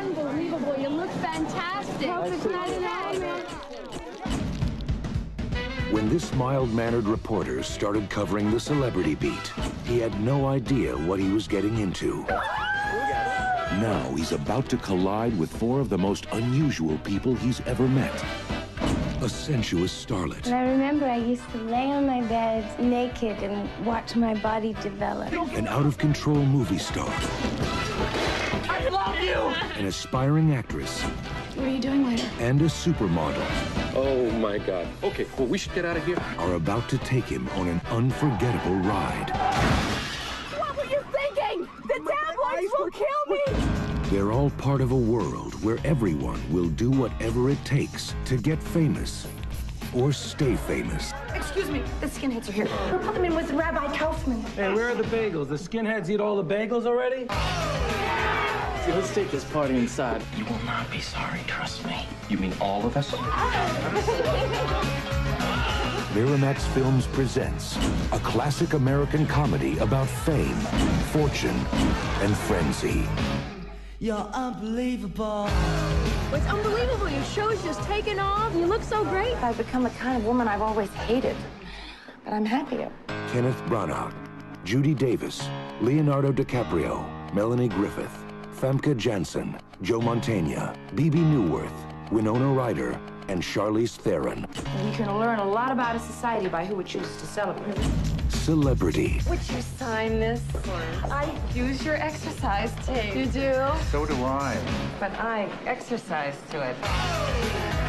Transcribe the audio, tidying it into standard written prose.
unbelievable. You look fantastic. Hope it's not an accident. When this mild-mannered reporter started covering the celebrity beat, he had no idea what he was getting into. Now he's about to collide with four of the most unusual people he's ever met. A sensuous starlet. And I remember I used to lay on my bed naked and watch my body develop. An out-of-control movie star. I love you! An aspiring actress. What are you doing later? And a supermodel. Oh, my God. Okay, well, we should get out of here. Are about to take him on an unforgettable ride. What were you thinking? The tabloids will kill me! They're all part of a world where everyone will do whatever it takes to get famous or stay famous. Excuse me, the skinheads are here. Her apartment was Rabbi Kaufman. Hey, where are the bagels? The skinheads eat all the bagels already? See, let's take this party inside. You will not be sorry, trust me. You mean all of us? Miramax Films presents a classic American comedy about fame, fortune, and frenzy. You're unbelievable. It's unbelievable. Your show's just taken off. You look so great. I've become the kind of woman I've always hated, but I'm happier. Kenneth Branagh, Judy Davis, Leonardo DiCaprio, Melanie Griffith, Famke Janssen, Joe Mantegna, B.B. Neuwirth, Winona Ryder, and Charlize Theron. You can learn a lot about a society by who it chooses to celebrate. Celebrity. Would you sign this? Of course. I use your exercise tape. You do? So do I. But I exercise to it.